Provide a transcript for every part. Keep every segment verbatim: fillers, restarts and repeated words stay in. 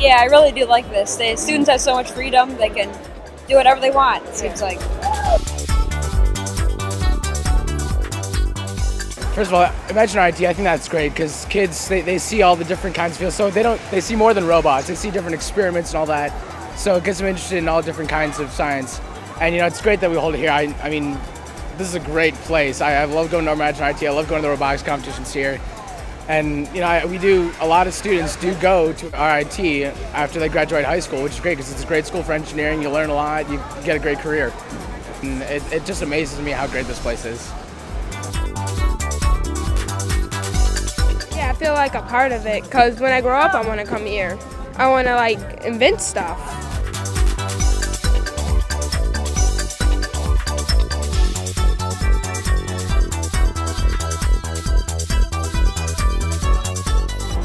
Yeah, I really do like this. The students have so much freedom, they can do whatever they want, it seems like. First of all, Imagine R I T, I think that's great because kids, they, they see all the different kinds of fields. So they don't, they see more than robots. They see different experiments and all that. So it gets them interested in all different kinds of science. And you know, it's great that we hold it here. I, I mean, this is a great place. I, I love going to Imagine R I T. I love going to the robotics competitions here. And you know, I, we do, a lot of students do go to R I T after they graduate high school, which is great because it's a great school for engineering. You learn a lot, you get a great career. And it, it just amazes me how great this place is. I feel like a part of it because when I grow up I want to come here. I want to like invent stuff.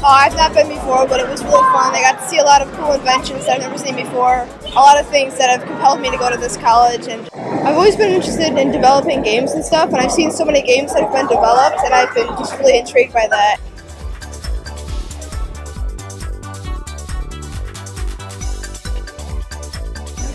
Oh, I've not been before, but it was really fun. I got to see a lot of cool inventions that I've never seen before. A lot of things that have compelled me to go to this college, and I've always been interested in developing games and stuff, and I've seen so many games that have been developed and I've been just really intrigued by that.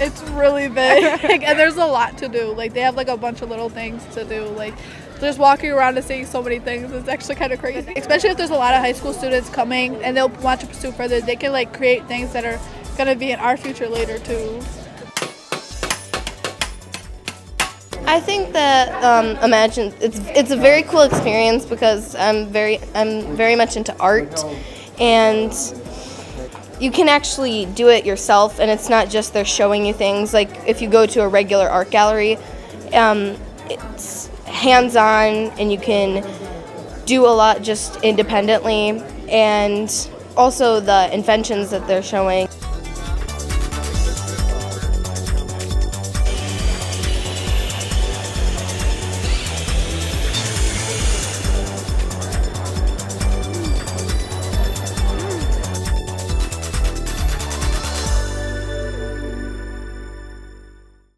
It's really big, like, and there's a lot to do. Like they have like a bunch of little things to do. Like just walking around and seeing so many things is actually kind of crazy. Especially if there's a lot of high school students coming and they'll want to pursue further, they can like create things that are gonna be in our future later too. I think that um, Imagine it's it's a very cool experience because I'm very I'm very much into art and. You can actually do it yourself, and it's not just they're showing you things. Like if you go to a regular art gallery, um, it's hands-on and you can do a lot just independently, and also the inventions that they're showing.